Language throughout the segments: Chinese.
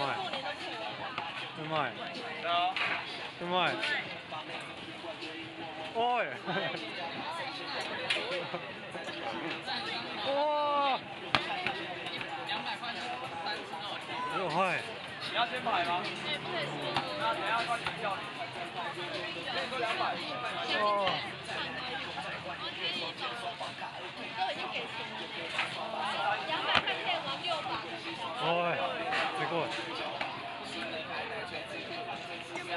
你要先买吗？那等下他取消你。可以说200。哦。都已经给钱了，200块可以玩6把。哎，别过。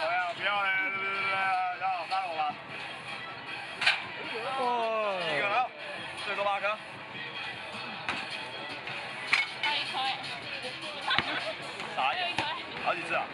哎呀，不要嘞，让我打我吧。哦，一个了，最多8颗。打一颗。傻眼，好几次啊？